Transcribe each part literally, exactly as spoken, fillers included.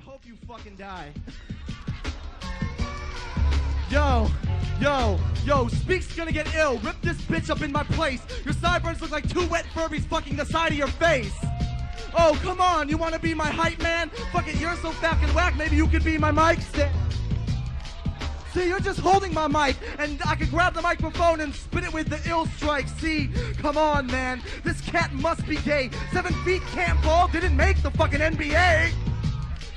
I hope you fucking die. Yo, yo, yo, Speak's gonna get ill. Rip this bitch up in my place. Your sideburns look like two wet Furbies fucking the side of your face. Oh, come on, you wanna be my hype man? Fuck it, you're so fucking whack, maybe you could be my mic stand. See, you're just holding my mic, and I could grab the microphone and spit it with the ill strike. See, come on, man, this cat must be gay. Seven feet can't fall, didn't make the fucking N B A.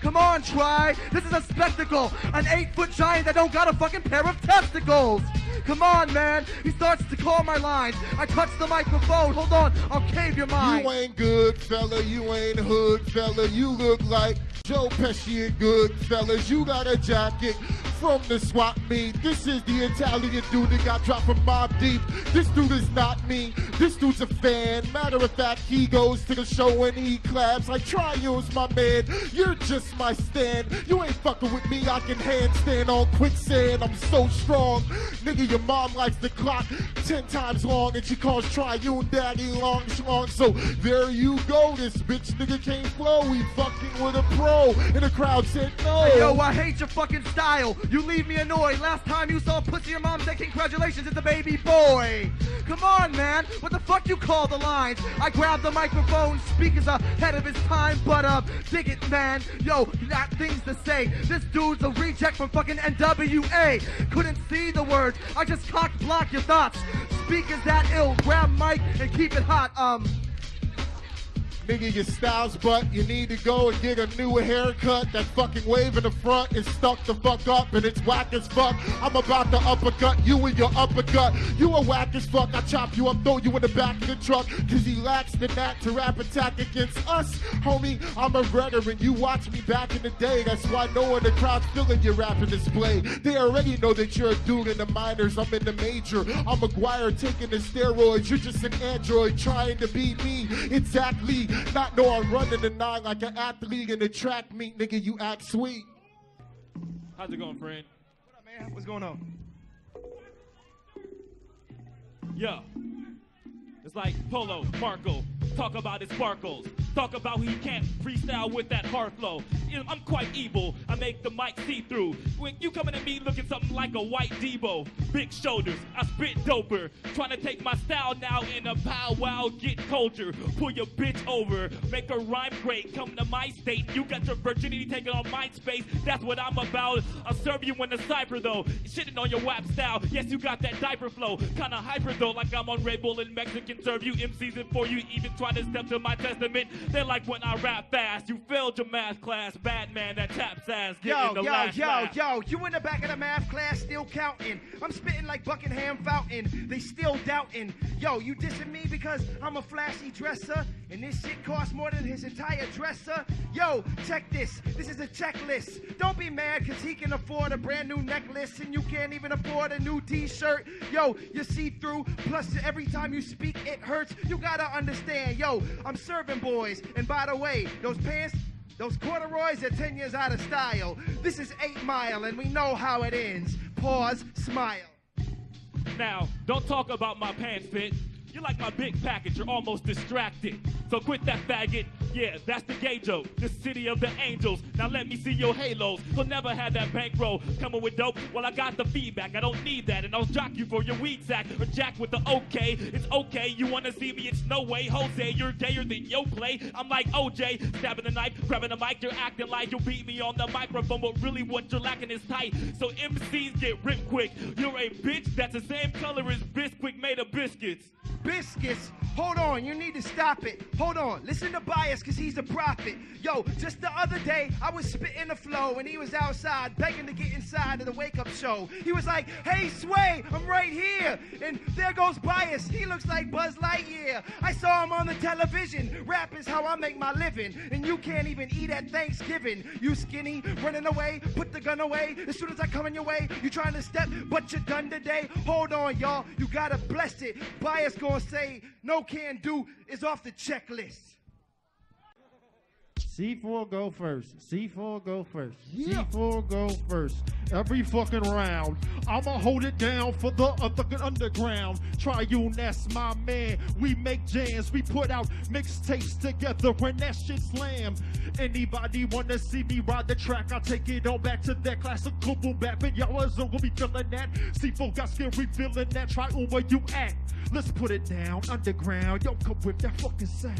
Come on, try, this is a spectacle. An eight-foot giant that don't got a fucking pair of testicles. Come on, man, he starts to call my lines. I touch the microphone, hold on, I'll cave your mind. You ain't good, fella, you ain't hood, fella, you look like Joe Pesci and good, fellas. You got a jacket from the swap meet. This is the Italian dude that got dropped from Mobb Deep. This dude is not me. This dude's a fan. Matter of fact, he goes to the show and he claps like Trio's my man. You're just my stand. You ain't fucking with me. I can handstand on quicksand. I'm so strong. Nigga, your mom likes the clock ten times long and she calls Trio daddy long, long. So there you go. This bitch nigga can't flow. He fucking with a pro. And the crowd said no. Hey, yo, I hate your fucking style. You leave me annoyed. Last time you saw pussy, your mom said congratulations, it's a baby boy. Come on, man. What the fuck you call the lines? I grabbed the microphone. Speaker's ahead of his time, but uh, dig it, man. Yo, you got things to say. This dude's a reject from fucking N W A. Couldn't see the words. I just cock block your thoughts. Speaker's that ill. Grab mic and keep it hot. Um. Nigga, your style's butt. You need to go and get a new haircut. That fucking wave in the front is stuck the fuck up and it's whack as fuck. I'm about to uppercut you and your uppercut. You a whack as fuck. I chop you up, throw you in the back of the truck. Cause he lacks the knack to rap attack against us. Homie, I'm a veteran. You watched me back in the day. That's why no one in the crowd's feeling your rapping display. They already know that you're a dude in the minors. I'm in the major. I'm McGuire taking the steroids. You're just an android trying to be me. Exactly. Not know I'm running the nine like an athlete in the track meet, nigga, you act sweet. How's it going, friend? What up, man? What's going on? Yo. It's like Polo, Marco, talk about his sparkles. Talk about who you can't freestyle with that hard flow. I'm quite evil, I make the mic see-through. When you coming at me looking something like a white Debo. Big shoulders, I spit doper. Trying to take my style now in a powwow, get culture. Pull your bitch over, make her rhyme great. Come to my state, you got your virginity taken on my space. That's what I'm about, I'll serve you in the cypher though. Shitting on your WAP style, yes you got that diaper flow. Kinda hyper though, like I'm on Red Bull and Mexican. Serve you M Cs and for you even try to step to my testament. They like when I rap fast. You failed your math class. Bad man that taps ass. Get yo, in the yo, last yo, lap. yo, you in the back of the math class still counting. I'm spitting like Buckingham Fountain. They still doubting. Yo, you dissing me because I'm a flashy dresser and this shit costs more than his entire dresser. Yo, check this. This is a checklist. Don't be mad because he can afford a brand new necklace and you can't even afford a new t-shirt. Yo, you see through. Plus every time you speak it hurts. You gotta understand, yo, I'm serving boys. And by the way, those pants, those corduroys are ten years out of style. This is eight mile and we know how it ends. Pause, smile. Now, don't talk about my pants fit. You're like my big package, you're almost distracted. So quit that faggot, yeah, that's the gay joke. The city of the angels, now let me see your halos. You'll never have that bankroll, coming with dope. Well, I got the feedback, I don't need that. And I'll jock you for your weed sack, or jack with the okay. It's okay, you wanna see me, it's no way. Jose, you're gayer than yo play. I'm like O J, stabbing the knife, grabbing the mic. You're acting like you'll beat me on the microphone, but really what you're lacking is tight. So M Cs get ripped quick. You're a bitch that's the same color as Bisquick made of biscuits. Biscuits, hold on, you need to stop it. Hold on, listen to Bias, cause he's a prophet. Yo, just the other day, I was spitting the flow and he was outside begging to get inside to the wake-up show. He was like, hey, Sway, I'm right here. And there goes Bias, he looks like Buzz Lightyear. I saw him on the television. Rap is how I make my living. And you can't even eat at Thanksgiving. You skinny, running away, put the gun away. As soon as I come in your way, you trying to step, but you're done today. Hold on, y'all, you gotta bless it. Bias gonna say NoCanDo is off the checklist. C four go first. C four go first. Yeah. C four go first. Every fucking round, I'ma hold it down for the uh, fucking underground. Triune, that's my man. We make jams. We put out mixtapes together when that shit slam. Anybody wanna see me ride the track? I take it all back to that classical boom bap. And y'all is gonna be feeling that. C four got scary feeling that. Triune, where you at? Let's put it down. Underground, yo, come with that fucking sound.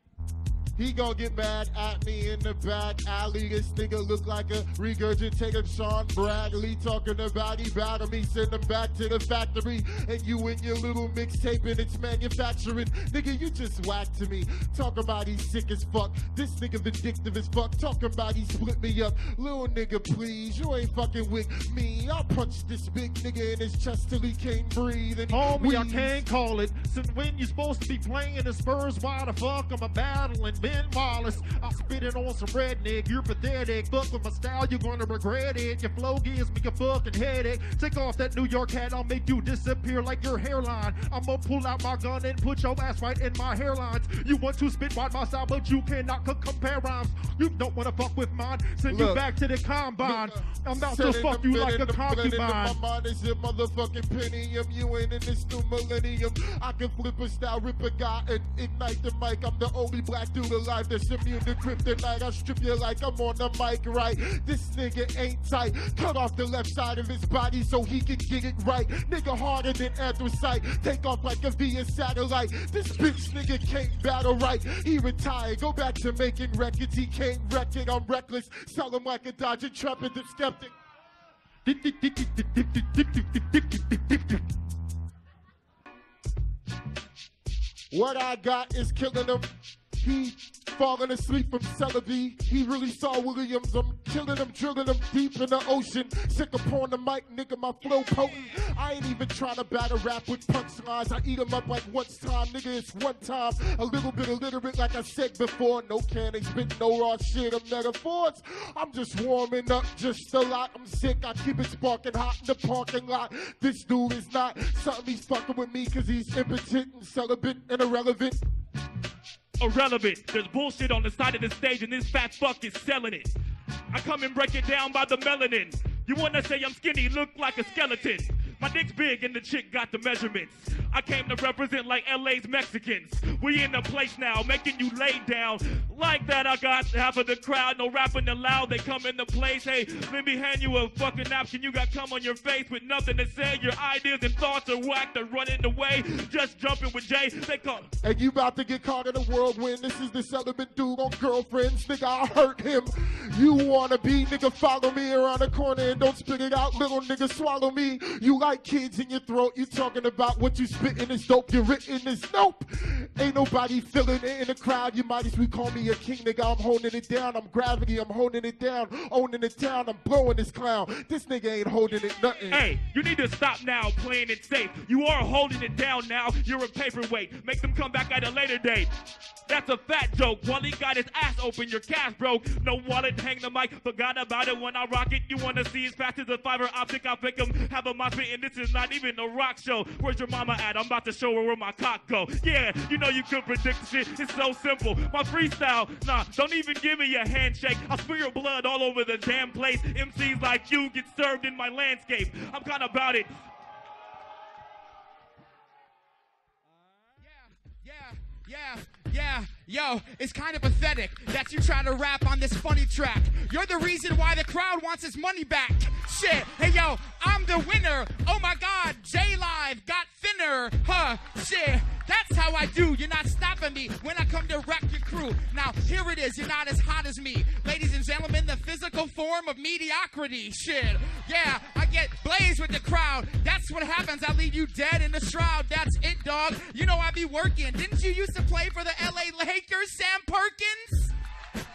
He gon' get mad at me in the back alley. This nigga look like a regurgitated Sean Bradley. Talking about he battle me, send him back to the factory. And you and your little mixtape and its manufacturing. Nigga, you just whack to me. Talk about he's sick as fuck. This nigga vindictive as fuck. Talking about he split me up. Little nigga, please, you ain't fucking with me. I'll punch this big nigga in his chest till he can't breathe. And homie, I can't call it. Since when you supposed to be playing the Spurs, why the fuck am I battling? Ben Wallace, I spit it on some redneck. You're pathetic, fuck with my style, you're gonna regret it. Your flow gives me a fucking headache. Take off that New York hat, I'll make you disappear like your hairline. I'ma pull out my gun and put your ass right in my hairlines. You want to spit right my style, but you cannot compare rhymes. You don't wanna fuck with mine, send look, you back to the combine. Look, uh, I'm out to fuck you like a concubine. My mind is your motherfucking pentium. You ain't in this new millennium. I can flip a style, rip a guy and ignite the mic. I'm the only black dude alive that's immune to kryptonite. I strip you like I'm on the mic, right? This nigga ain't tight. Cut off the left side of his body so he can get it right. Nigga harder than anthracite. Take off like a V S satellite. This bitch nigga can't battle right. He retired. Go back to making records. He can't wreck it. I'm reckless. Sell him like a Dodger Trumpet. The skeptic. What I got is killing him. He falling asleep from Celebi. He really saw Williams. I'm killing him, drilling him deep in the ocean. Sick upon the mic, nigga, my flow potent. I ain't even trying to battle rap with punchlines. I eat them up like once time, nigga, it's one time. A little bit illiterate, like I said before. No can, they spit no raw shit of metaphors. I'm just warming up just a lot. I'm sick, I keep it sparking hot in the parking lot. This dude is not something, he's fucking with me, cause he's impotent and celibate and irrelevant. Irrelevant. There's bullshit on the side of the stage and this fat fuck is selling it. I come and break it down by the melanin. You wanna say I'm skinny, look like a skeleton. My dick's big and the chick got the measurements. I came to represent like L A's Mexicans. We in the place now, making you lay down. Like that, I got half of the crowd, no rapping allowed. They come in the place, hey, let me hand you a fucking option. You got cum on your face with nothing to say. Your ideas and thoughts are whacked, they're running away. Just jumping with Jay, they come. And you about to get caught in a whirlwind. This is the celibate dude on Girlfriends. Nigga, I hurt him. You wanna be, nigga, follow me around the corner and don't spit it out. Little nigga, swallow me. You like kids in your throat, you talking about what you spitting is dope, you're written is nope. Ain't nobody feeling it in the crowd, you might as well call me a king, nigga, I'm holding it down, I'm gravity, I'm holding it down, owning the town, I'm blowing this clown, this nigga ain't holding it nothing. Hey, you need to stop now playing it safe, you are holding it down now, you're a paperweight, make them come back at a later date. That's a fat joke, while he got his ass open, your cash broke, no wallet, hang the mic, forgot about it when I rock it, you wanna see as fast as a fiber optic, I'll pick him, have a mosh pit in. This is not even a rock show. Where's your mama at? I'm about to show her where my cock go. Yeah, you know you could predict shit. It's so simple. My freestyle, nah, don't even give me a handshake. I'll spill your blood all over the damn place. M Cs like you get served in my landscape. I'm kind of about it. Yeah, yeah, yeah, yeah. Yo, it's kind of pathetic that you try to rap on this funny track. You're the reason why the crowd wants his money back. Shit, hey yo, I'm the winner. Oh my God, J Live got thinner. Huh, shit, that's how I do. You're not stopping me when I come to wreck your crew. Now, here it is, you're not as hot as me. Ladies and gentlemen, the physical form of mediocrity. Shit, yeah, I get blazed with the crowd. That's what happens, I leave you dead in the shroud. That's it, dog. You know I be working. Didn't you used to play for the L A Lakers? Sam Perkins?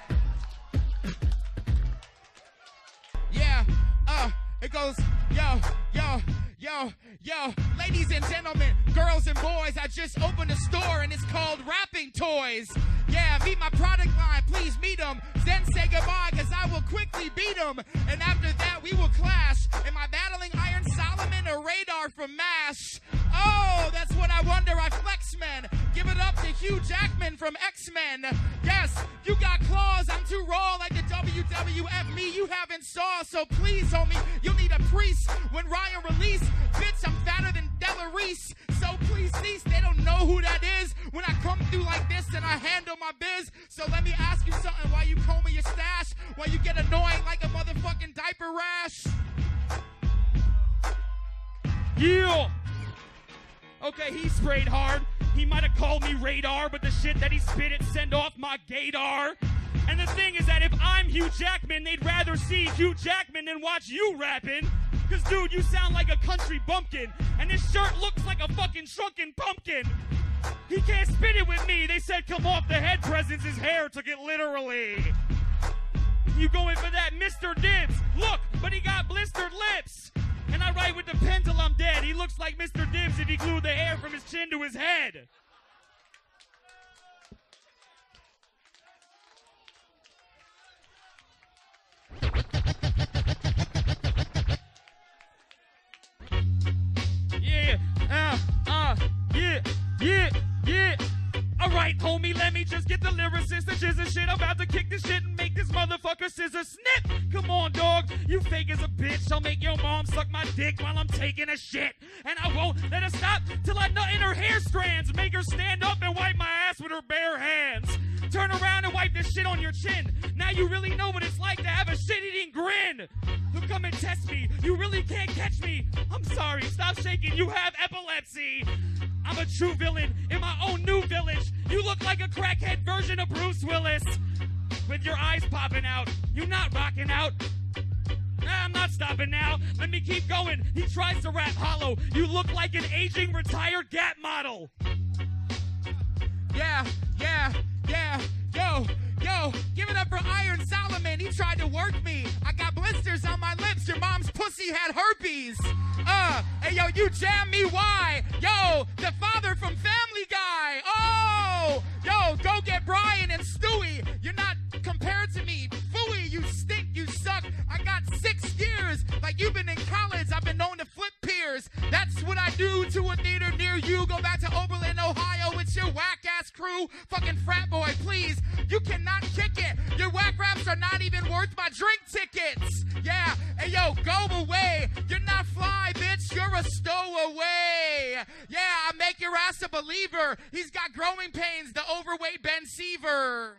Yeah, uh, it goes, yo, yo, yo, yo. Ladies and gentlemen, girls and boys, I just opened a store and it's called Rapping Toys. Yeah, meet my product line, please meet them. Then say goodbye, cause I will quickly beat them. And after that, we will clash. Am I battling Iron Solomon? I'm in a radar from M A S H. Oh, that's what I wonder, I flex, men. Give it up to Hugh Jackman from X-Men. Yes, you got claws, I'm too raw like the W W F. Me, you haven't saw, so please, homie, you need a priest when Ryan released. Bitch, I'm fatter than Della Reese, so please cease. They don't know who that is. When I come through like this, and I handle my biz. So let me ask you something while you combing your stash, while you get annoying like a motherfucking diaper rash. Yeah. Okay, he sprayed hard. He might have called me radar, but the shit that he spit it send off my gaydar. And the thing is that if I'm Hugh Jackman, they'd rather see Hugh Jackman than watch you rapping. Cause dude, you sound like a country bumpkin, and this shirt looks like a fucking shrunken pumpkin. He can't spit it with me. They said come off the head presence. His hair took it literally. You going for that Mister Dibbs? Look, but he got blistered lips. And I write with the pen till I'm dead. He looks like Mister Dibbs if he glued the hair from his chin to his head. Yeah, uh, uh, yeah, yeah, yeah. All right, homie, let me just get the lyricist and shiz and shit. I'm about to kick this shit and make this motherfucker scissor snip. Come on, dog, you fake as a bitch. I'll make your mom suck my dick while I'm taking a shit. And I won't let her stop till I nut in her hair strands. Make her stand up and wipe my ass with her bare hands. Turn around and wipe this shit on your chin. Now you really know what it's like to have a shit-eating grin. You come and test me. You really can't catch me. I'm sorry, stop shaking. You have epilepsy. I'm a true villain in my own new village. You look like a crackhead version of Bruce Willis. With your eyes popping out. You not rocking out. Nah, I'm not stopping now. Let me keep going. He tries to rap hollow. You look like an aging retired Gap model. Yeah, yeah, yeah, yo. Yo, give it up for Iron Solomon. He tried to work me. I got blisters on my lips. Your mom's pussy had herpes. Uh, hey, yo, you jam me, why? Yo, the father from Family Guy. Oh, yo, go get Brian and Stewie. You're not compared to me. Fooey, you stink, you suck. I got six years. Like you've been in college, I've been known to flip peers. That's what I do to a theater near you. Go back to Oberlin, Ohio. It's your whack-ass crew. Fucking frat boy, please. You can not kick it. Your whack raps are not even worth my drink tickets. Yeah, hey yo, go away. You're not fly, bitch. You're a stowaway. Yeah, I make your ass a believer. He's got growing pains, the overweight Ben Seaver.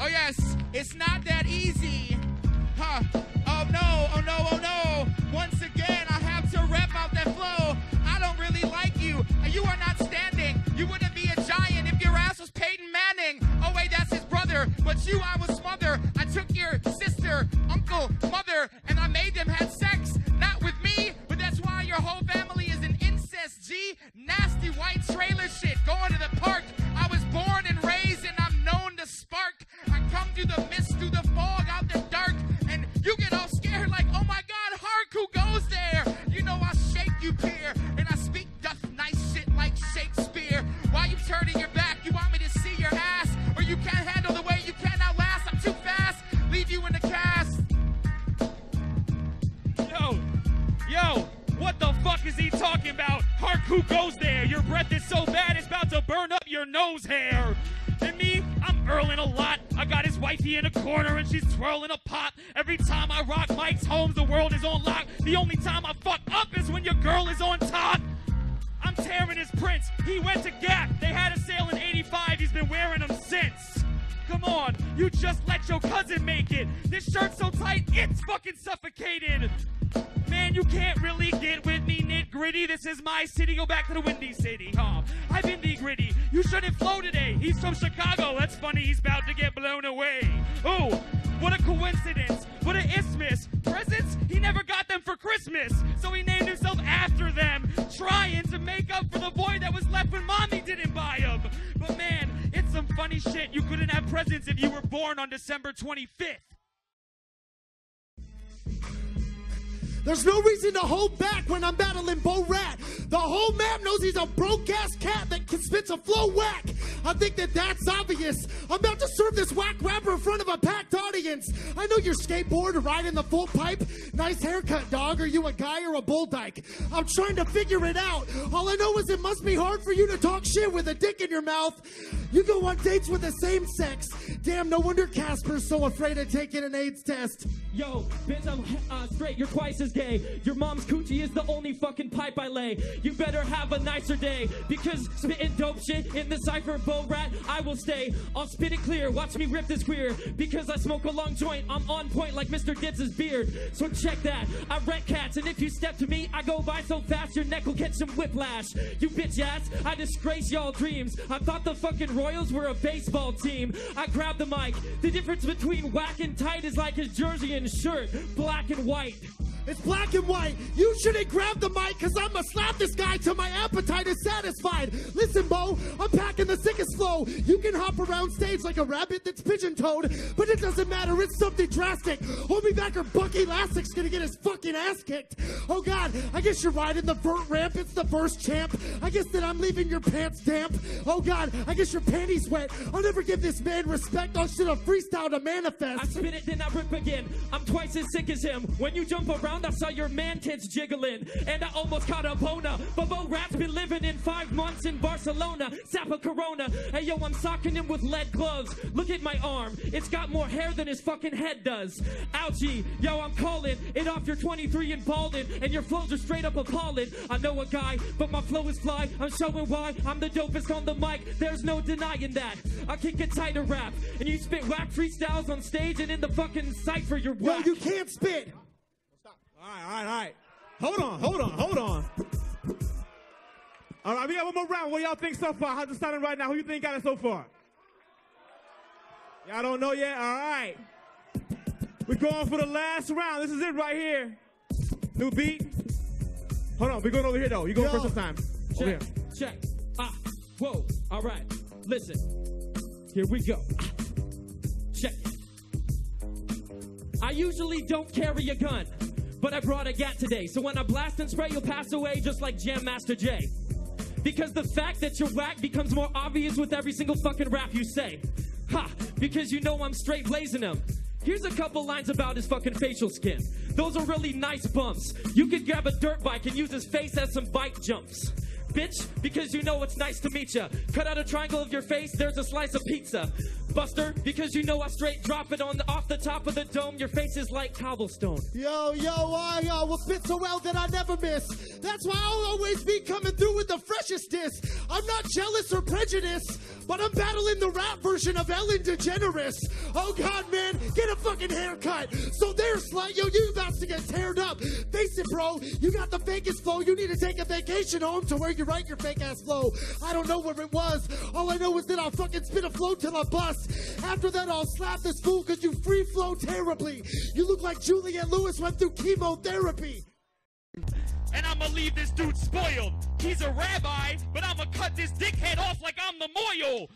Oh yes, it's not that easy. Huh. Oh no, oh no, oh no. Once again, I have to rep out that flow. I don't really like you. You are not standing. You wouldn't be a giant if your ass was Peyton Manning. Oh wait, that's his brother. But you, I was smother. I took your sister, uncle, mother, and I made them have sex. Not with me, but that's why your whole family is an incest, G. Nasty white trailer shit. Going to the park. I was born and raised and I'm known to spark. I come through the mist, through the fog, out the dark. And you get all scared like, oh my God, Hark, who goes there? You know I shake you, peer, and I speak doth nice shit like Shakespeare. Why you turning your back? You want me to see your ass? Or you can't handle the way you cannot last? I'm too fast, leave you in the cast. Yo, yo, what the fuck is he talking about? Hark, who goes there? Your breath is so bad, it's about to burn up your nose hair. And me, I'm earling a lot. I got his wifey in a corner and she's twirling a pot. Every time I rock Mike's homes, the world is on lock. The only time I fuck up is when your girl is on top. I'm tearing his prints. He went to Gap. They had a sale in eighty-five. He's been wearing them since. Come on, you just let your cousin make it. This shirt's so tight, it's fucking suffocated. Man, you can't really get with me, nit gritty. This is my city. Go back to the windy city, huh? I've been the gritty. You shouldn't flow today. He's from Chicago. That's funny. He's about to get blown away. Oh, what a coincidence. What an isthmus. Presents? He never got them for Christmas. So he named himself after them, trying to make up for the void that was left when mommy didn't buy him. But man, it's some funny shit. You couldn't have presents if you were born on December twenty-fifth. There's no reason to hold back when I'm battling Bo-Rat. The whole map knows he's a broke-ass cat that can spit a flow whack. I think that that's obvious. I'm about to serve this whack rapper in front of a packed audience. I know your skateboard riding the full pipe. Nice haircut, dog. Are you a guy or a bull dyke? I'm trying to figure it out. All I know is it must be hard for you to talk shit with a dick in your mouth. You go on dates with the same sex. Damn, no wonder Casper's so afraid of taking an AIDS test. Yo, bitch, I'm uh, straight. You're twice as gay. Your mom's coochie is the only fucking pipe I lay. You better have a nicer day, because spitting dope shit in the cypher, Bo-Rat, I will stay. I'll spit it clear, watch me rip this queer, because I smoke a long joint, I'm on point like Mister Dibbs' beard. So check that, I wreck cats, and if you step to me, I go by so fast your neck will catch some whiplash. You bitch ass, I disgrace y'all dreams. I thought the fucking Royals were a baseball team. I grabbed the mic, the difference between whack and tight is like his jersey and shirt, black and white. It's black and white. You shouldn't grab the mic, because I'm going to slap this guy till my appetite is satisfied. Listen, Bo, I'm packing the sickest flow. You can hop around stage like a rabbit that's pigeon-toed, but it doesn't matter. It's something drastic. Hold me back or Buck Elastic's going to get his fucking ass kicked. Oh, God, I guess you're riding the vert ramp. It's the first champ. I guess that I'm leaving your pants damp. Oh, God, I guess your panties wet. I'll never give this man respect. I'll shit a freestyle to manifest. I spit it, then I rip again. I'm twice as sick as him. When you jump around, I saw your man kids jiggling, and I almost caught a boner. But Bo-Rat's been living in five months in Barcelona, sap a Corona. Hey yo, I'm socking him with lead gloves. Look at my arm, it's got more hair than his fucking head does. Ouchie, yo, I'm calling it off. You're twenty-three and balding, and your flows are straight up appalling. I know a guy, but my flow is fly. I'm showing why I'm the dopest on the mic. There's no denying that. I kick a tighter rap, and you spit whack freestyles on stage and in the fucking cypher. You're whack. No, you can't spit. All right, all right, all right. Hold on, hold on, hold on. All right, we got one more round. What y'all think so far? How's it sounding right now? Who you think got it so far? Y'all don't know yet? All right. We're going for the last round. This is it right here. New beat. Hold on, we're going over here, though. You're going Yo. first this time. Check, over here. Check. Ah, whoa. All right, listen. Here we go. Ah. Check. I usually don't carry a gun, but I brought a gat today, so when I blast and spray, you'll pass away just like Jam Master Jay. Because the fact that you're whack becomes more obvious with every single fucking rap you say. Ha! Because you know I'm straight blazing him. Here's a couple lines about his fucking facial skin. Those are really nice bumps. You could grab a dirt bike and use his face as some bike jumps. Bitch, because you know it's nice to meet ya. Cut out a triangle of your face, there's a slice of pizza. Buster, because you know I straight drop it on the, off the top of the dome. Your face is like cobblestone. Yo, yo, I uh, will spit so well that I never miss. That's why I'll always be coming through with the freshest diss. I'm not jealous or prejudiced, but I'm battling the rap version of Ellen DeGeneres. Oh, God, man, get a fucking haircut. So there, slut, yo, you about to get teared up. Face it, bro, you got the fakest flow. You need to take a vacation home to where you write your fake-ass flow. I don't know where it was. All I know is that I'll fucking spit a flow till I bust. After that, I'll slap this fool because you free flow terribly. You look like Juliette Lewis went through chemotherapy. And I'ma leave this dude spoiled. He's a rabbi, but I'ma cut this dickhead off like I'm the moil.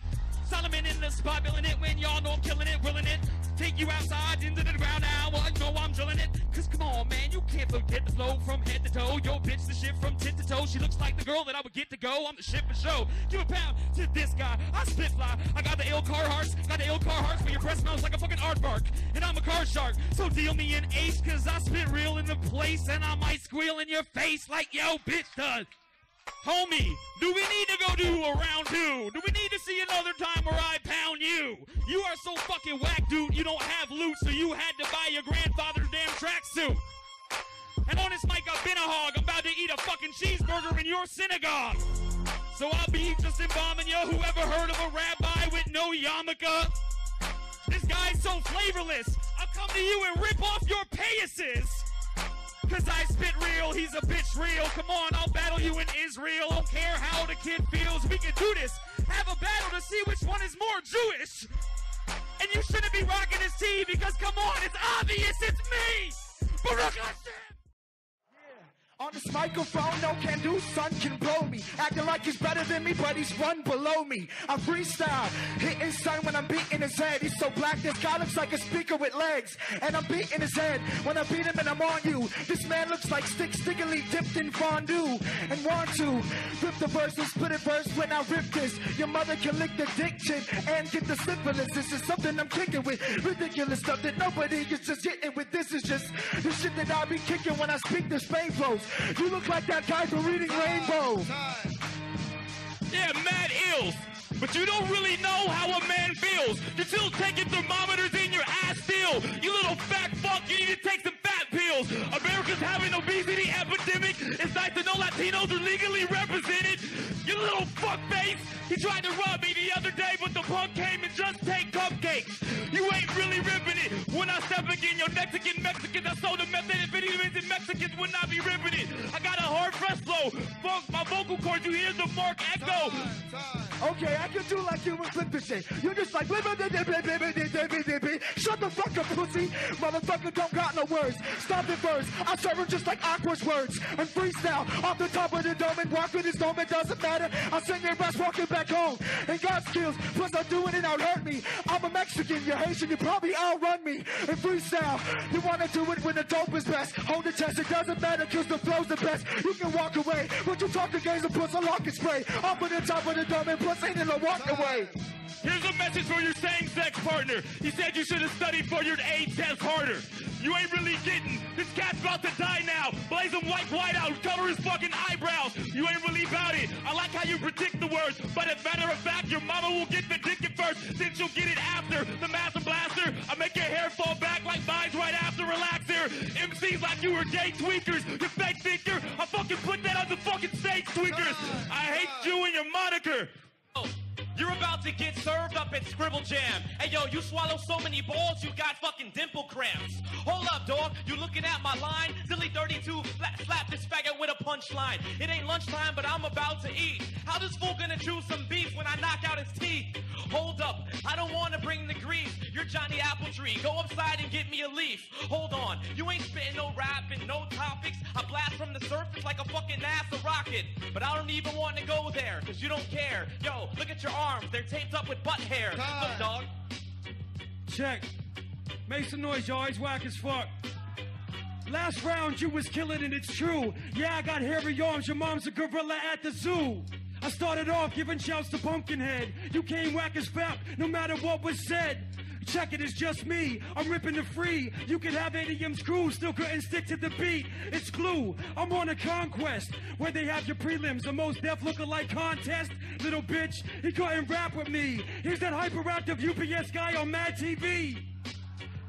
Solomon in the spot, billing it when y'all know I'm killing it, willing it. Take you outside into the ground now. I know I'm drilling it. Cause come on, man, you can't forget the flow from head to toe. Yo, bitch, the shit from tip to toe. She looks like the girl that I would get to go. I'm the shit for show. Give a pound to this guy. I spit fly. I got the ill car hearts. Got the ill car hearts, but your breath smells like a fucking aardvark. And I'm a car shark. So deal me an ace, cause I spit real in the place. And I might squeal in your face like yo, bitch does. Homie, do we need to go do a round two? Do we need to see another time where I pound you? You are so fucking whack, dude, you don't have loot, so you had to buy your grandfather's damn tracksuit. And on this mic, I've been a hog. I'm about to eat a fucking cheeseburger in your synagogue. So I'll be just embalming you. Whoever heard of a rabbi with no yarmulke? This guy's so flavorless. I'll come to you and rip off your paises. Cause I spit real, he's a bitch real. Come on, I'll battle you in Israel. Don't care how the kid feels, we can do this. Have a battle to see which one is more Jewish. And you shouldn't be rocking this tee because come on, it's obvious, it's me! Baruch Hashem! Yeah. On this microphone, no can do, son can blow me. Acting like he's better than me, but he's one below me. I freestyle, hitting son when I'm beating his head. He's so black, this guy looks like a speaker with legs. And I'm beating his head when I beat him and I'm on you. This man looks like stick stickily dipped in fondue. And want to rip the verse and split it verse when I rip this. Your mother can lick the dick chin and get the syphilis. This is something I'm kicking with. Ridiculous stuff that nobody is just hitting with. This is just the shit that I be kicking when I speak this Spain flows. You look like that guy from Reading Rainbow. Yeah, mad ills. But you don't really know how a man feels. You're still taking thermometers in your ass still. You little fat fuck, you need to take some fat pills. America's having an obesity epidemic. It's nice to know Latinos are legally represented. You little fuckface. He tried to rob me the other day, but the punk came and just take cupcakes. You ain't really ripping it. When I step again, your Mexican Mexicans, I sold the method. If it even is in Mexicans, would not be ripping it. I got a hard press flow. Funk my vocal cords. You hear the mark echo. Time, time. Okay, I can do like you and flip the shit. You just like baby, baby, shut the fuck up, pussy. Motherfucker don't got no words. Stop it first. I serve them just like awkward words and freestyle off the top of the dome and walk with this dome. It doesn't matter. I sing their best walking back home and got skills. Plus I'm doing it out hurt me. I'm a Mexican. You're Haitian. You probably outrun me in freestyle. You wanna do it when the dope is best. Hold the chest. It doesn't matter cause the flow's the best. You can walk away, but you talk the games and puss a lock and spray. Up at the top of the dome and puss ain't in the walk away. Here's a message for your same-sex partner. He said you should have studied for your A test harder. You ain't really getting. This cat's about to die now. Blaze him like white out. Cover his fucking eyebrows. You ain't really about it. I like how you predict the words. But as a matter of fact, your mama will get the dick at first. Then she'll get it after. The master blaster. I make your hair fall back like mine's right after. Relax there. M Cs like you were gay tweakers. You fake thinker. I fucking put that on the fucking stage, tweakers. I hate you and your moniker. Oh. You're about to get served up at Scribble Jam. Hey, yo, you swallow so many balls, you got fucking dimple cramps. Hold up, dog. You looking at my line? Silly thirty-two, slap, slap this faggot with a punchline. It ain't lunchtime, but I'm about to eat. How this fool gonna chew some beef when I knock out his teeth? Hold up. I don't want to bring the grease. You're Johnny Appletree. Go upside and get me a leaf. Hold on. You ain't spitting no rap and no topics. I blast from the surface like a fucking NASA rocket. But I don't even want to go there, because you don't care. Yo, look at your arm. They're taped up with butt hair. Look, dog. Check. Make some noise, y'all. He's whack as fuck. Last round, you was killing, and it's true. Yeah, I got hairy arms. Your mom's a gorilla at the zoo. I started off giving shouts to Pumpkinhead. You came whack as fuck, no matter what was said. Check it, it's just me. I'm ripping the free. You could have A D M's crew, still couldn't stick to the beat. It's glue. I'm on a conquest where they have your prelims. The most deaf lookalike contest. Little bitch, he couldn't rap with me. Here's that hyperactive U P S guy on Mad T V.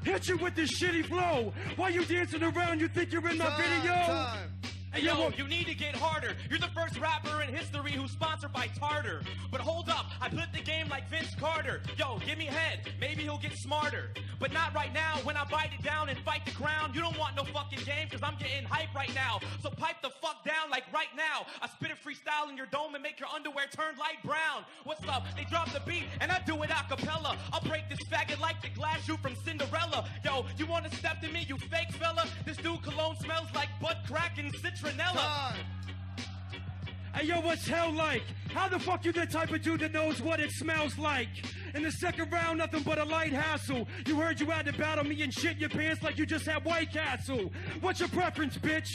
Hit you with this shitty flow. Why you dancing around? You think you're in my time, video? Time. Hey, yo, you need to get harder. You're the first rapper in history who's sponsored by Tartar. But hold up, I flipped the game like Vince Carter. Yo, give me head, maybe he'll get smarter. But not right now, when I bite it down and fight the ground. You don't want no fucking game, cause I'm getting hype right now. So pipe the fuck down like right now. I spit a freestyle in your dome and make your underwear turn light brown. What's up? They drop the beat and I do it a cappella. I'll break this faggot like the glass shoe from Cinderella. Yo, you wanna step to me, you fake fella? This dude cologne smells like butt crack and citrus. Trinella. Hey yo, what's hell like? How the fuck you the type of dude that knows what it smells like? In the second round, nothing but a light hassle. You heard you had to battle me and shit your pants like you just had White Castle. What's your preference, bitch?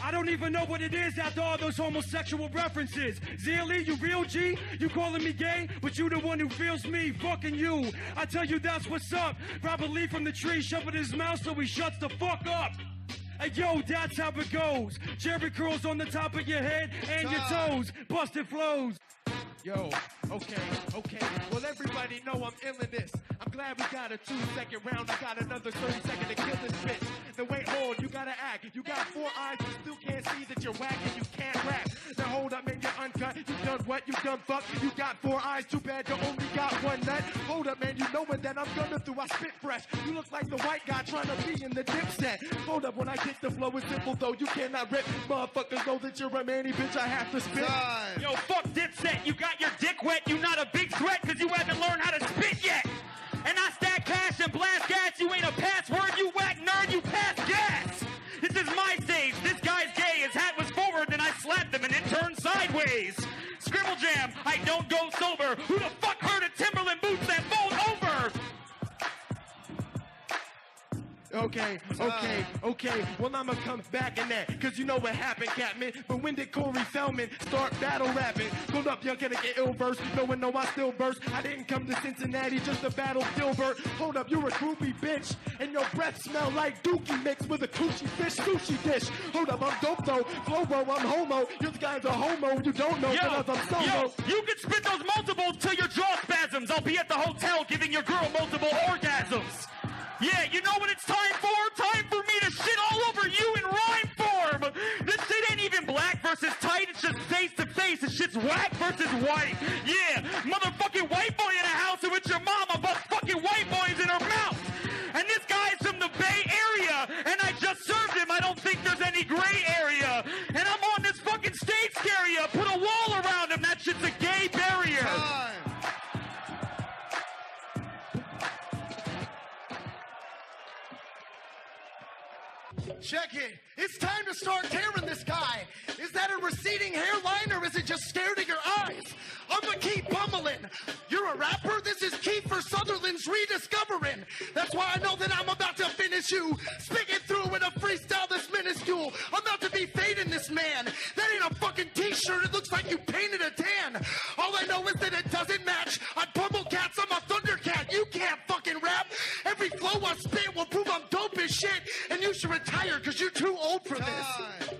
I don't even know what it is after all those homosexual references. Zealy, you real G? You calling me gay? But you the one who feels me, fucking you. I tell you that's what's up. Grab a leaf from the tree, shove it in his mouth so he shuts the fuck up. Hey, yo, that's how it goes. Jerry curls on the top of your head and your toes. Busted flows. Yo, okay, okay. Well, everybody know I'm ill in this. I'm glad we got a two-second round. I got another thirty second to kill this bitch. Now wait, hold, you gotta act. You got four eyes, you still can't see that you're whack and you can't rap. Now hold up, man, you're uncut. You done what? You done fuck. You got four eyes, too bad you only got one nut. Hold up, man, you know what that I'm gonna do. I spit fresh. You look like the white guy trying to be in the Dip Set. Hold up, when I get the flow, it's simple though. You cannot rip. Motherfuckers know that you're a manny, bitch. I have to spit. Time. Yo, fuck Dip Set. You got your dick wet. You not a big threat because you haven't learned how to spit yet. And I stack cash and blast gas. You ain't a password, you whack nerd, you pass gas. This is my stage. This guy's gay. His hat was full. ways. Scribble Jam, I don't go sober. Who the fuck heard of Timberland boots that fold over? Okay, okay, okay. Well, I'ma come back in that, cause you know what happened, Catman. But when did Corey Feldman start battle rapping? Pulled up, you're gonna get ill burst. No one know I still burst. I didn't come to Cincinnati just to battle Dilbert. Hold up, you're a groupie bitch, and your breath smell like dookie mixed with a coochie fish sushi dish. Hold up, I'm dope though, Flobo, I'm homo. You guys are homo, you don't know because I'm solo. Yo, you can spit those multiples till your jaw spasms. I'll be at the hotel giving your girl multiple orgasms. Yeah, you know what it's time for? Time for me to shit all over you in rhyme form! This shit ain't even black versus tight, it's just face to face. This shit's whack versus white. Yeah, motherfucking white boy in a house and with your mama bust fucking white boys in her mouth. And this guy's from the Bay Area, and I just served him. I don't think there's any gray area. And I'm on this fucking stage carrier. Put a wall around him, that shit's a gay barrier. Time. Check it. It's time to start tearing this guy. Is that a receding hairline or is it just scared of your eyes? I'm gonna keep pummeling. You're a rapper? This is Kiefer Sutherland's rediscovering. That's why I know that I'm about to finish you. Stick it through in a freestyle that's minuscule. I'm about to be fading this man. That ain't a fucking t-shirt. It looks like you painted a tan. All I know is that it doesn't match. I pummel cats. I'm a thundercat. You can't fucking rap. Every flow I spit will prove I'm dope as shit. And you should retire because you're too old for this.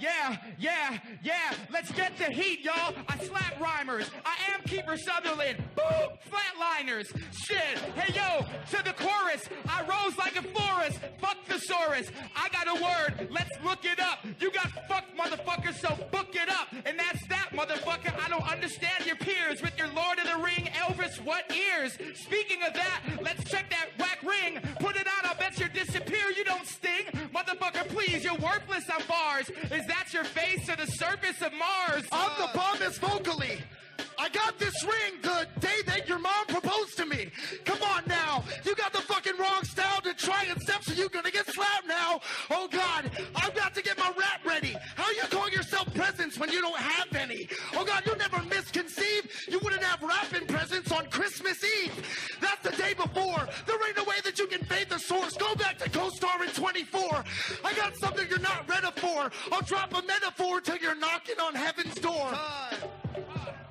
Yeah, yeah, yeah, let's get the heat, y'all. I slap rhymers. I am Kiefer Sutherland. Boom! Flatliners. Shit. Hey, yo, to the chorus. I rose like a forest. Fuck the Saurus. I got a word. Let's look it up. You got fucked, motherfucker, so book it up. And that's that, motherfucker. I don't understand your peers. With your Lord of the Ring, Elvis, what ears? Speaking of that, let's check that whack ring. Put it out, I'll bet you disappear. You don't sting. Motherfucker, please, you're worthless on bars. Is that's your face to the surface of Mars. I'm the bombest vocally. I got this ring the day that your mom proposed to me. Come on now. You got the fucking wrong style to try and step, so you're gonna get slapped now. Oh God, I've got to get my rap ready. How you call yourself presents when you don't have any? Oh God, you never misconceived. You wouldn't have rapping presents on Christmas Eve. That's the day before. There ain't no way that you can fade the source. Go back to co-star in twenty-four. I got something you're not ready for. I'll drop a metaphor till you're knocking on heaven's door. Time.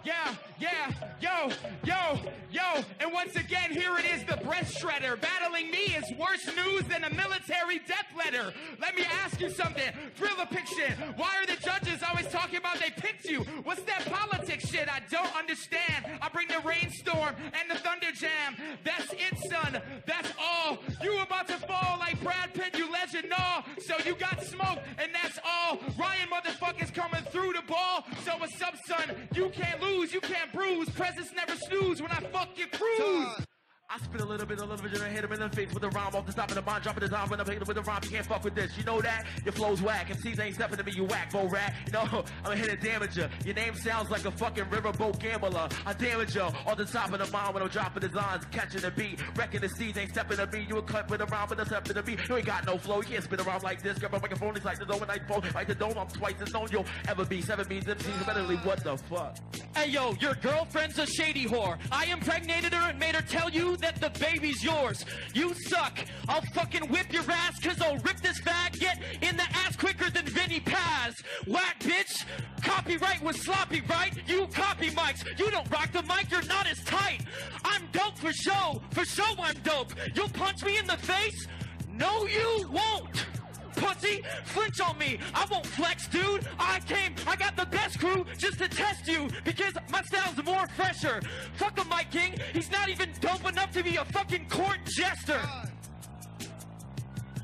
Yeah, yeah, yo, yo, yo, and once again, here it is, the breath shredder. Battling me is worse news than a military death letter. Let me ask you something, thrill a picture. Why are the judges always talking about they picked you? What's that politics shit? I don't understand. I bring the rainstorm and the thunder jam. That's it, son, that's all. You about to fall like Brad Pitt, you legend, all. So you got smoke, and that's all. Ryan motherfuckers coming through the ball. So what's up, son? You can't lose. You can't bruise, presence never snooze when I fuck your cruise. I spit a little bit, a little bit, and I hit him in the face with a rhyme off the top of the mind, dropping the dime when I'm hitting with a rhyme. You can't fuck with this, you know that? Your flow's whack. M Cs ain't stepping to me, you whack, Bo-Rat. You know, I'm here to damage you. Your name sounds like a fucking riverboat gambler. I damage you on the top of the mind when I'm dropping the lines, catching the beat. Wrecking the seeds ain't stepping to me. You a cut with a rhyme when I'm stepping to me. You ain't got no flow, you can't spit around like this. Grab a microphone, it's like the dome and I phone. Like the dome, I'm twice as known you'll ever be. Seven means M Cs, better leave, what the fuck? Hey yo, your girlfriend's a shady whore. I impregnated her and made her tell you that the baby's yours. You suck. I'll fucking whip your ass, cause I'll rip this faggot in the ass quicker than Vinny Paz. Whack bitch. Copyright was sloppy, right? You copy mics. You don't rock the mic, you're not as tight. I'm dope for show. For show I'm dope. You'll punch me in the face? No you won't. Pussy, flinch on me. I won't flex, dude. I came, I got the best crew just to test you because my style's more fresher. Fuck him, my king. He's not even dope enough to be a fucking court jester. God.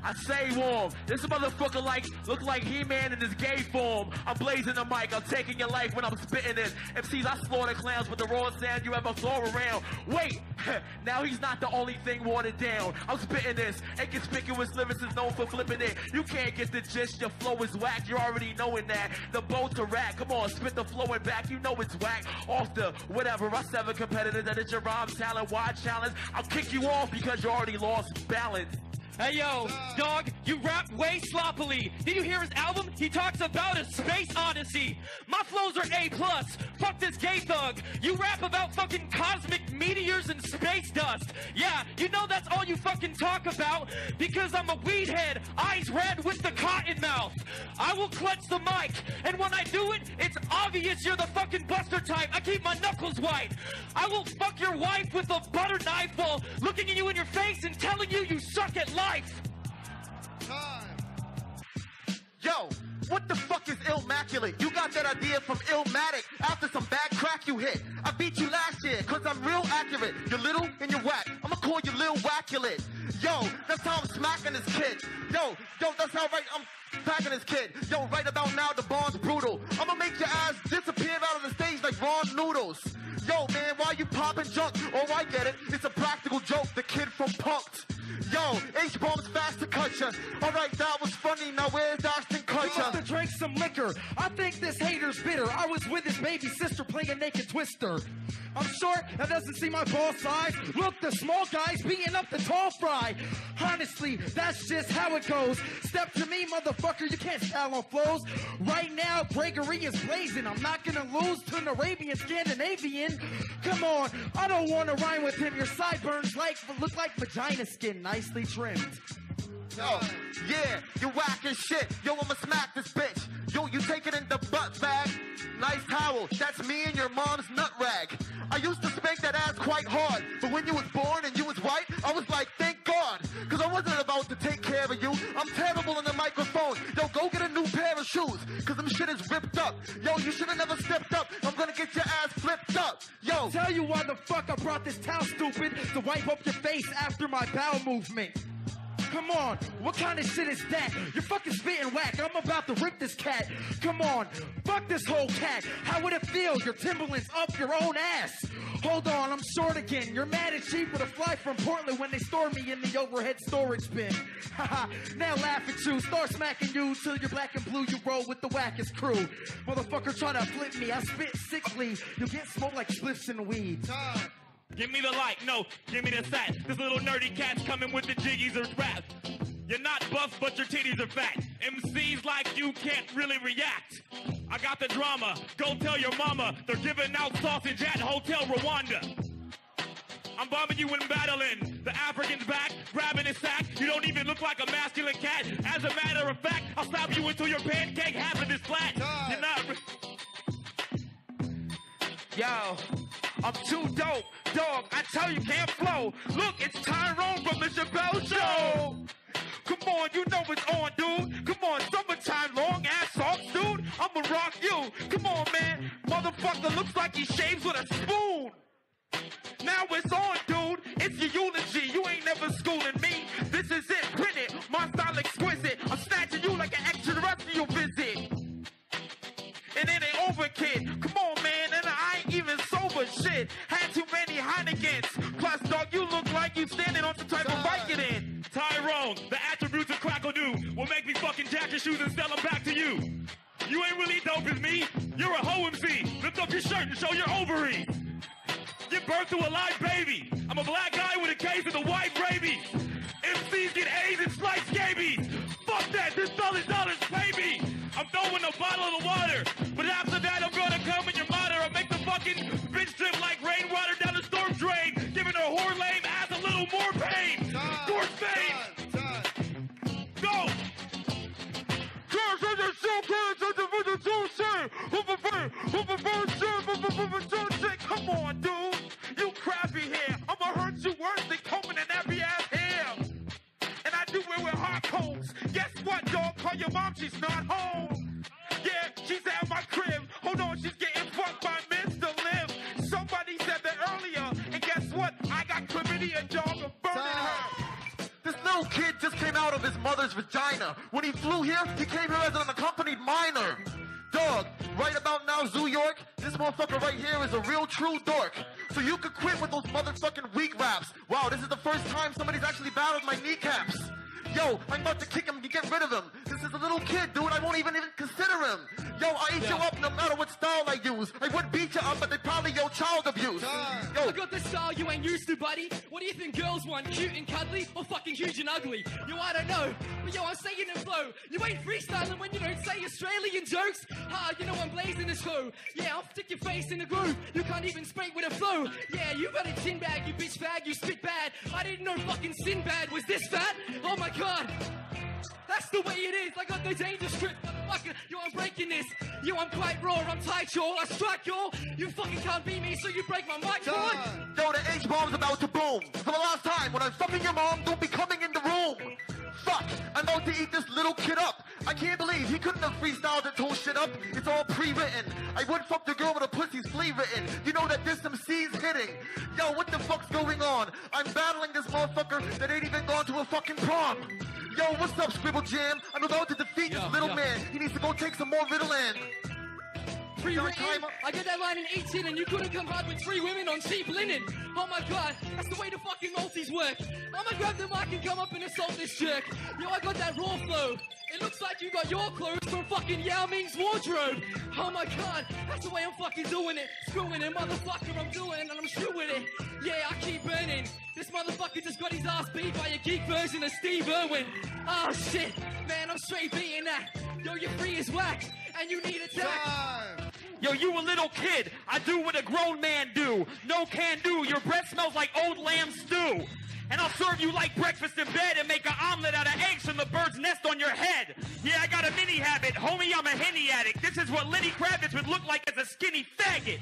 I say warm. This motherfucker like look like He-Man in his gay form. I'm blazing the mic. I'm taking your life when I'm spitting this. M Cs, I slaughter clowns with the raw sound you ever throw around. Wait, now he's not the only thing watered down. I'm spitting this. Inconspicuous lyrics is known for flipping it. You can't get the gist. Your flow is whack. You're already knowing that. The Bo-Rat. Come on, spit the flow and back. You know it's whack. Off the whatever. I seven competitors that it's your rhyme talent. Wide challenge. I'll kick you off because you already lost balance. Hey yo, dog, you rap way sloppily. Did you hear his album? He talks about a space odyssey. My flows are A plus. Fuck this gay thug. You rap about fucking cosmic meteors and space dust. Yeah, you know that's all you fucking talk about because I'm a weed head, eyes red with the cotton mouth. I will clutch the mic, and when I do it, it's obvious you're the fucking buster type. I keep my knuckles white. I will fuck your wife with a butter knife while looking at you in your face and telling you you suck at life. Life. Time. Yo, what the fuck is Illmaculate? You got that idea from Illmatic after some bad crack you hit. I beat you last year because I'm real accurate. You're little and you're whack. I'm gonna call you Lil Wackulate. Yo, that's how I'm smacking this kid. Yo, yo, that's how right I'm smacking this kid. Yo, right about now, the barn's brutal. I'm gonna make your ass disappear out of the stage like raw noodles. Yo, man, why you popping junk? Oh, I get it. It's a practical joke. The kid from Punk'd. Yo, H-bombs fast to Kutcher. All right, that was funny. Now where's Ashton Kutcher? You have to drink some liquor. I think this hater's bitter. I was with his baby sister playing naked twister. I'm short and doesn't see my ball size. Look, the small guy's beating up the tall fry. Honestly, that's just how it goes. Step to me, motherfucker. You can't style on flows. Right now, Gregory is blazing. I'm not gonna lose to an Arabian Scandinavian. Come on, I don't want to rhyme with him. Your sideburns like look like vagina skin, nicely trimmed. Yo, yeah, you whack as shit. Yo, I'ma smack this bitch. Yo, you take it in the butt bag. Nice towel. That's me and your mom's nut rag. I used to spank that ass quite hard, but when you was born and you was white, I was like, thank God, because I wasn't about to take care of you. I'm terrible in the microphone. Yo, go get a new pair of shoes, because them shit is ripped up. Yo, you should have never stepped up. I'm going to get your ass flipped up. Yo. I'll tell you why the fuck I brought this towel, stupid, to wipe up your face after my bowel movement. Come on, what kind of shit is that? You're fucking spitting whack. I'm about to rip this cat. Come on, fuck this whole cat. How would it feel? Your Timberlands up your own ass. Hold on, I'm short again. You're mad at cheap with a fly from Portland when they store me in the overhead storage bin. Haha, now laugh at you. Start smacking you till you're black and blue. You roll with the wackest crew. Motherfucker try to flip me. I spit sickly. You get smoked like spliffs in the weed. Time. Give me the light, no, give me the sack. This little nerdy cat's coming with the jiggies or rap. You're not buff, but your titties are fat. M Cs like you can't really react. I got the drama, go tell your mama. They're giving out sausage at Hotel Rwanda. I'm bombing you and battling. The African's back, grabbing his sack. You don't even look like a masculine cat. As a matter of fact, I'll slap you until your pancake half of this flat. God. You're not... Yo... I'm too dope, dog, I tell you can't flow. Look, it's Tyrone from the Chappelle Show. Come on, you know it's on, dude. Come on, summertime, long ass socks, dude. I'ma rock you. Come on, man. Motherfucker looks like he shaves with a spoon. Now it's on, dude. It's your eulogy. You ain't never schooling me. This is it, print it. My style exquisite. I'm snatching you like an extraterrestrial visit. And it ain't over, kid. Come on, man. And I ain't even sober shit. Had too many Heinekens. Plus, dog, you look like you standing on some type of Vicodin. Tyrone, the attributes of Crackledoo will make me fucking jack your shoes and sell them back to you. You ain't really dope as me. You're a hoe M C. Lift up your shirt and show your ovaries. Give birth to a live baby. I'm a black guy with a case of the white rabies. M Cs get A's and slight scabies. Fuck that. This dollar's dollars, baby. I'm throwing a bottle of water, but after that I'm gonna come in your monitor. I'll make the fucking bitch drip like rainwater down the storm drain, giving her whore lame ass a little more pain. Dork fame. Go. Come on, dude. You crappy hair. I'ma hurt you worse than combing in every ass hair. And I do it with hot combs. Guess what, dog? Call your mom, she's not home. Yeah, she's at my crib. Hold on, she's getting fucked by Mister Lim. Somebody said that earlier, and guess what? I got chlamydia, dog, and burning her. This little kid just came out of his mother's vagina. When he flew here, he came here as an unaccompanied minor. Dog, right about now, Zoo York, this motherfucker right here is a real true dork. So you could quit with those motherfucking weak raps. Wow, this is the first time somebody's actually battled my kneecaps. Yo, I'm about to kick him and get rid of him. This Dibbs is a little kid, dude. I won't even, even consider him. Yo, I eat yeah. you up no matter what style I use. I would beat you up, but they probably yo child abuse. Yo. I got the style you ain't used to, buddy. What do you think girls want? Cute and cuddly or fucking huge and ugly? Yo, I don't know. But yo, I'm singing in flow. You ain't freestyling when you don't say Australian jokes. Ha, you know I'm blazing this flow. Yeah, I'll stick your face in the groove. You can't even speak with a flow. Yeah, you got a tin bag, you bitch bag, you spit bad. I didn't know fucking Sinbad was this fat. Oh my god. That's the way it is. I got no danger strip, motherfucker. Yo, I'm breaking this. Yo, I'm quite raw. I'm tight, y'all. I strike, y'all. You fucking can't beat me, so you break my mic, boy. Yo, the H-bomb's about to boom. For the last time, when I'm fucking your mom, don't be coming in the room. Fuck, I'm about to eat this little kid up. I can't believe he couldn't have freestyled this whole shit up. It's all pre-written. I would fuck the girl with a pussy's flea written. You know that this M C's hitting. Yo, what the fuck's going on? I'm battling this motherfucker that ain't even gone to a fucking prom. Yo, what's up, Scribble Jam? I'm about to defeat yo, this little yo. man. He needs to go take some more Ritalin. Pre-written? I get that line in eighteen and you couldn't come hard with three women on cheap linen. Oh my god, that's the way the fucking Maltese work. I'ma grab the mic and come up and assault this jerk. Yo, I got that raw flow. It looks like you got your clothes from fucking Yao Ming's wardrobe. Oh my god, that's the way I'm fucking doing it. Screwing it, motherfucker, I'm doing it and I'm screwing it. Yeah, I keep burning. This motherfucker just got his ass beat by a geek version of Steve Irwin. Oh shit, man, I'm straight beating that. Yo, your free is whack, and you need a time. Yo, you a little kid. I do what a grown man do. No can do. Your breath smells like old lamb stew. And I'll serve you like breakfast in bed and make an omelet out of eggs from the bird's nest on your head. Yeah, I got a mini habit. Homie, I'm a henny addict. This is what Lenny Kravitz would look like as a skinny faggot.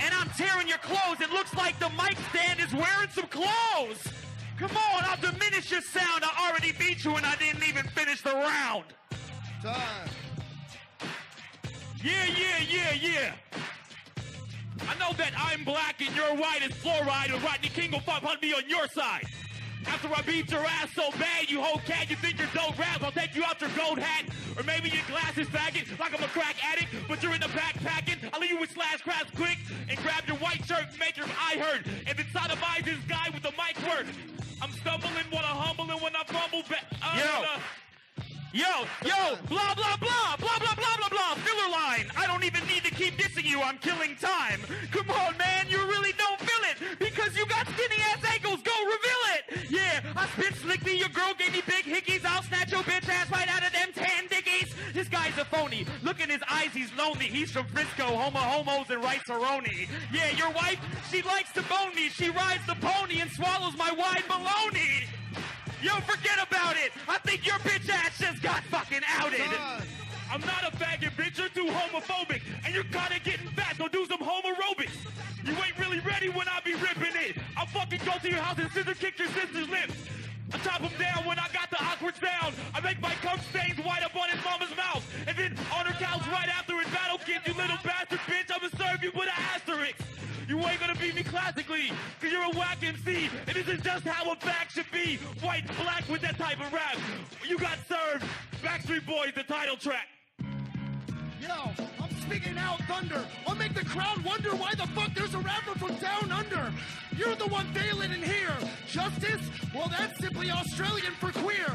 And I'm tearing your clothes. It looks like the mic stand is wearing some clothes. Come on, I'll diminish your sound. I already beat you and I didn't even finish the round. Time. Yeah, yeah, yeah, yeah. I know that I'm black and you're white as fluoride, and Rodney King will five hundred me on your side. After I beat your ass so bad, you whole cat, you think you're dope rap, I'll take you out your gold hat. Or maybe your glasses faggot, like I'm a crack addict, but you're in the back packing. I'll leave you with slash crabs quick, and grab your white shirt and make your eye hurt. If it's not of eyes, this guy with the mic work. I'm stumbling, wanna humble, and when I fumble back, uh, Yo, yo, blah, blah, blah, blah, blah, blah, blah, blah, filler line. I don't even need to keep dissing you. I'm killing time. Come on, man. You really don't feel it because you got skinny ass ankles. Go reveal it. Yeah, I spit slickly. Your girl gave me big hickeys. I'll snatch your bitch ass right out of them tan dickies. This guy's a phony. Look in his eyes. He's lonely. He's from Frisco. Homo homos and rice aroni. Yeah, your wife, she likes to bone me. She rides the pony and swallows my wide baloney. Yo, forget about it! I think your bitch ass just got fucking outed! God. I'm not a faggot, bitch, you're too homophobic, and you're kinda getting fat, go do some home aerobics! You ain't really ready when I be ripping it! I'll fucking go to your house and scissor kick your sister's lips! I chop him down when I got the awkward sound! I make my cum stains white up on his mama's mouth! And then on her couch right after in battle kid, you little bastard bitch, I'ma serve you with an asterisk! You ain't gonna beat me classically, cause you're a whack M C, and this is just how a fact should be. White and black with that type of rap. You got served, Backstreet Boys, the title track. Yo, I'm speaking out thunder. I'll make the crowd wonder why the fuck there's a rapper from down under. You're the one bailing in here. Justice? Well, that's simply Australian for queer.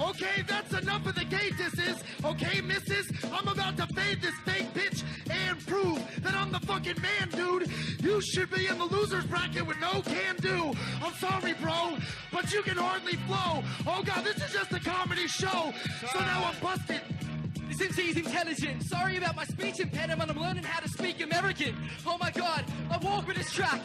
Okay, that's enough of the gay disses. Okay, missus, I'm about to fade this fake bitch and prove that I'm the fucking man, dude. You should be in the loser's bracket with no can do. I'm sorry, bro, but you can hardly flow. Oh, God, this is just a comedy show. So now I'm busted. Since he's intelligent, sorry about my speech impediment. I'm learning how to speak American. Oh, my God, I walk with this track.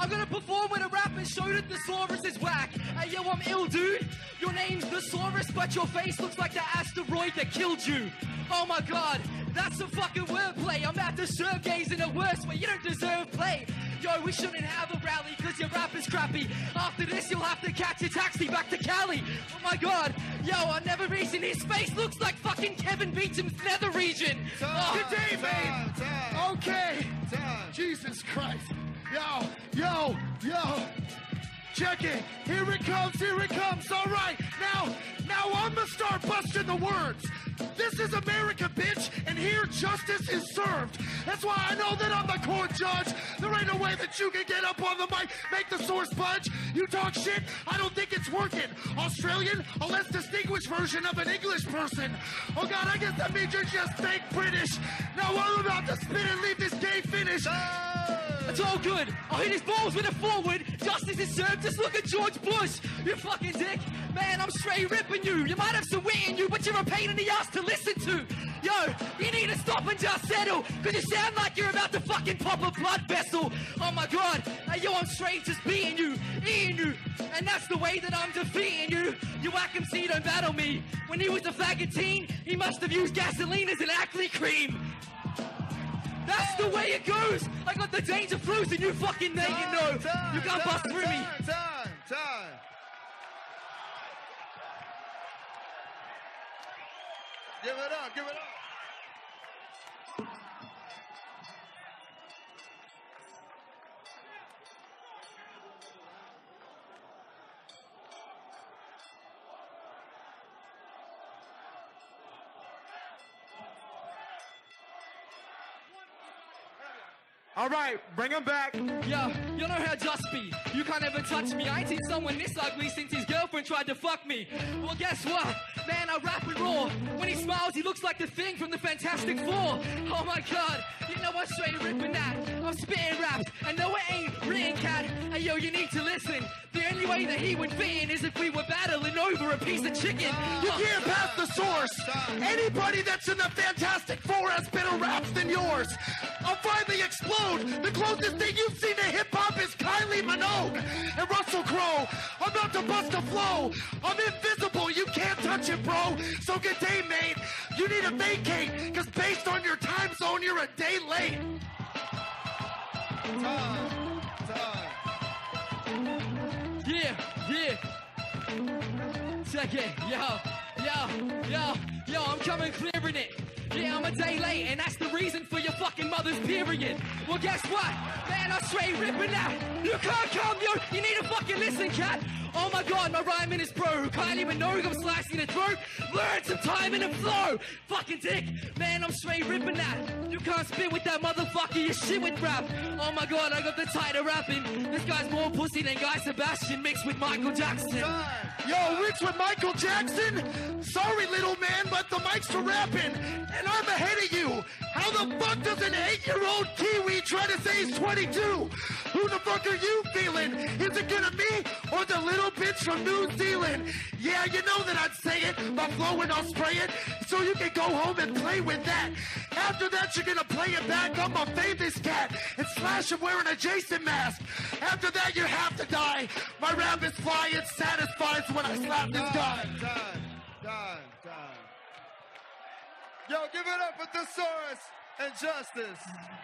I'm gonna perform with a rap and show that the Saurus is whack. Hey, yo, I'm ill, dude. Your name's the Saurus, but your face looks like the asteroid that killed you. Oh my god, that's some fucking wordplay. I'm at the serve gaze in the worst way. You don't deserve play. Yo, we shouldn't have a rally, cause your rap is crappy. After this, you'll have to catch a taxi back to Cali. Oh my god, yo, I never reason his face looks like fucking Kevin Beecham's nether region. Time, oh, good day, time, babe. Time, okay. Time. Jesus Christ. Yo, yo, yo, check it, here it comes, here it comes, all right, now, now I'm gonna start busting the words. This is America, bitch, and here justice is served. That's why I know that I'm the court judge. There ain't no way that you can get up on the mic, make the source budge. You talk shit, I don't think it's working. Australian, a less distinguished version of an English person. Oh God, I guess that means you're just fake British. Now I'm about to spit and leave this game finished. It's all good. I hit his balls with a forward. Justice is served. Just look at George Bush. You fucking dick. Man, I'm straight ripping you. You might have some wit in you, but you're a pain in the ass to listen to. Yo, you need to stop and just settle, because you sound like you're about to fucking pop a blood vessel. Oh my God. Hey, yo, I'm straight just beating you, eating you. And that's the way that I'm defeating you. You whack M C don't battle me. When he was a fagotine, he must have used gasoline as an acne cream. That's the way it goes. I got the danger flues and you fucking name it, you know. You can't bust through me. Time, time, time. Give it up, give it up. All right, bring him back. Yeah, you know how just be. You can't ever touch me. I ain't seen someone this ugly since his girlfriend tried to fuck me. Well, guess what? Man, I rap and roar. When he smiles, he looks like the thing from the Fantastic Four. Oh my God, you know I'm straight ripping that. I'm spitting raps. I know it ain't written, cat. Hey, yo, you need to listen. The only way that he would fit in is if we were battling over a piece of chicken. You can't pass the source. Anybody that's in the Fantastic Four has better raps than yours. I'll finally explode. The closest thing you've seen to hip-hop is Kylie Minogue and Russell Crowe. I'm about to bust a flow. I'm invisible. You can't touch it, bro. So good day, mate. You need to vacate, because based on your time zone, you're a day late. Time. Time. Yeah, yeah. Check it, yo, yo, yo, yo, I'm coming clearing it. Yeah, I'm a day late, and that's the reason for your fucking mother's period. Well, guess what? Man, I'm straight ripping that. You can't come, yo. You need to fucking listen, cat. Oh my God, my rhyming is pro. Kylie Minogue, I'm slicing the throat. Learn some time in the flow. Fucking dick. Man, I'm straight ripping that. You can't spit with that motherfucker, you shit with rap. Oh my God, I got the tighter rapping. This guy's more pussy than Guy Sebastian mixed with Michael Jackson. Yo, mixed with Michael Jackson? Sorry, little man, but the mics are rapping. And I'm ahead of you. How the fuck does an eight-year-old Kiwi try to say he's twenty-two? Who the fuck are you feeling? Is it gonna be or the little bitch from New Zealand? Yeah, you know that I'd say it. My flow and I'll spray it. So you can go home and play with that. After that, you're gonna play it back on my famous cat and slash him wearing a Jason mask. After that, you have to die. My rap is fly. It satisfies when I slap this guy. Time, time, time. Yo, give it up for The Saurus and Justice.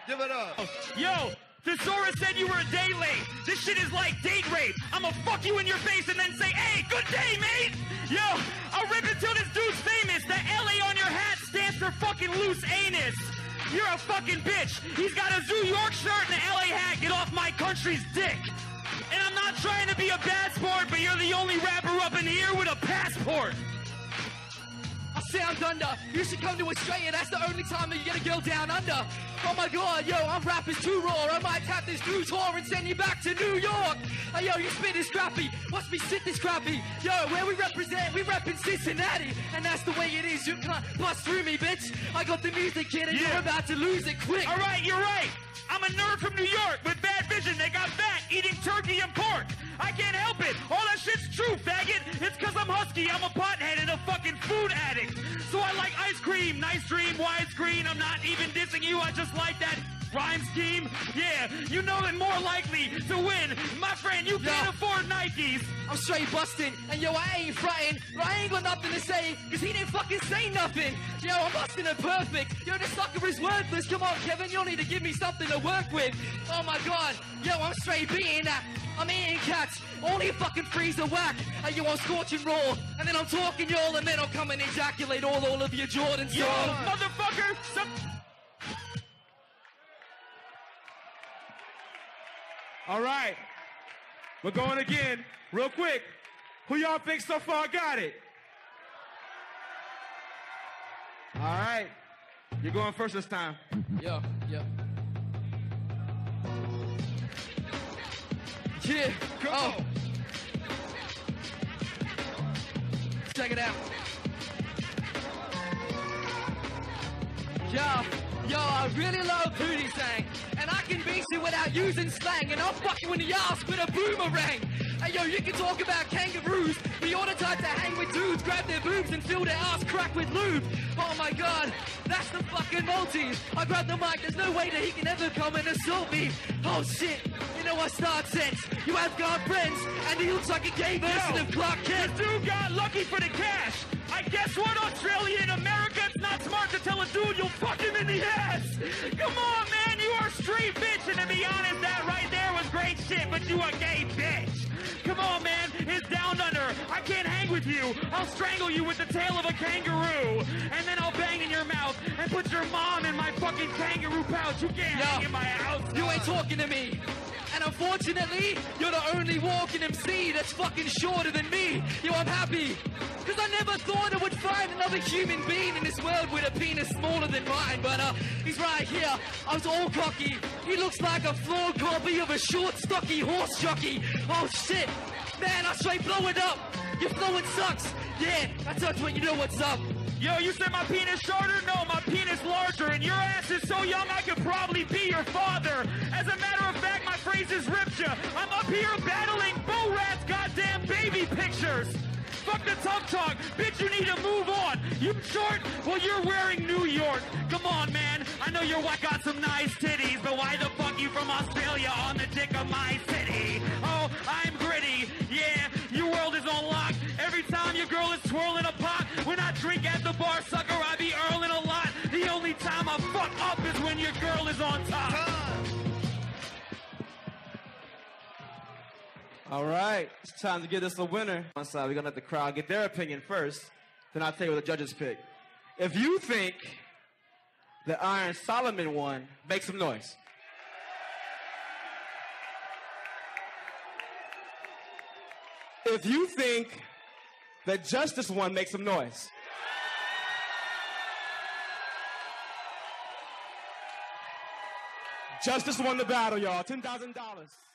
Give it up. Yo, The Saurus said you were a day late. This shit is like date rape. I'ma fuck you in your face and then say, hey, good day, mate. Yo, I'll rip until this dude's famous. The L A on your hat stands for fucking loose anus. You're a fucking bitch. He's got a Zoo York shirt and an L A hat. Get off my country's dick. And I'm not trying to be a bad sport, but you're the only rapper up in here with a passport. I sound under. You should come to Australia. That's the only time that you get a girl down under. Oh my God, yo, I'm rappers too raw. I might tap this new tour and send you back to New York. Hey, yo, you spit this crappy. Watch me sit this crappy. Yo, where we represent, we rep in Cincinnati. And that's the way it is. You can't bust through me, bitch. I got the music, kid, and yeah. You're about to lose it quick. All right, you're right. I'm a nerd from New York with bad vision. They got fat eating turkey and pork. I can't help it. All that shit's true, faggot. It's because I'm husky. I'm a pothead and a fucking food addict. So I like ice cream. Nice dream, widescreen. I'm not even dissing you. I just like that rhyme scheme. Yeah, you know that more likely to win. My friend, you can't yo. afford Nikes. I'm straight busting. And yo, I ain't fronting. But I ain't got nothing to say because he didn't fucking say nothing. Yo, I'm busting it perfect. Yo, this sucker is worthless. Come on, Kevin. You'll need to give me something to work with. Oh, my God. Yo, I'm straight beating that. I'm eating cats. Only fucking freeze a whack. And yo, I'm scorching raw. And then I'm talking y'all. And then I'll come and ejaculate all, all of your Jordans. Yo, y'all. Motherfucker. Some All right, we're going again, real quick. Who y'all think so far got it? All right. You're going first this time. Yeah, yeah. Yeah. Come oh. on. Check it out. Yo, yo, I really love booty sang. And I can beat you without using slang. And I'll fuck you in the ass with a boomerang. Hey, yo, you can talk about kangaroos. But you're the type to hang with dudes, grab their boobs, and fill their ass crack with lube. Oh, my God. That's the fucking Maltese. I grabbed the mic. There's no way that he can ever come and assault me. Oh, shit. You know I start sense. You have got friends. And he looks like a gay version yo, of Clark Kent. The dude got lucky for the cash. I guess what, Australia and America, it's not smart to tell a dude you'll fuck him in the ass. Come on, man. You are a straight bitch. And to be honest, that right there was great shit. But you a gay bitch. Come on, man. It's down under. I can't hang with you. I'll strangle you with the tail of a kangaroo. And then I'll bang in your mouth and put your mom in my fucking kangaroo pouch. You can't no. hang in my house. You ain't talking to me. And unfortunately, you're the only walking M C that's fucking shorter than me. Yo, I'm happy. Because I never thought I would find another human being in this world with a penis smaller than mine. But uh, he's right here. I was all cocky. He looks like a flawed copy of a short, stocky horse jockey. Oh, shit. Man, I straight blow it up. Your flowing sucks. Yeah, that's not what you know what's up. Yo, you said my penis shorter? No, my penis larger, and your ass is so young I could probably be your father. As a matter of fact, my phrases ripped ya. I'm up here battling Bo-Rat's goddamn baby pictures. Fuck the tough talk. Bitch, you need to move on. You short? Well, you're wearing New York. Come on, man. I know your wife got some nice titties, but why the fuck you from Australia on the dick of my city? Oh, I'm gritty. Yeah, your world is on lock. Every time your girl is twirling a pot, when I drink at the bar, sucker, I be earling a lot. The only time I fuck up is when your girl is on top. All right, it's time to give this a winner. On side, we're gonna let the crowd get their opinion first, then I'll tell you what the judges pick. If you think the Iron Solomon won, make some noise. If you think that Justice won, make some noise. Justice won the battle, y'all. ten thousand dollars.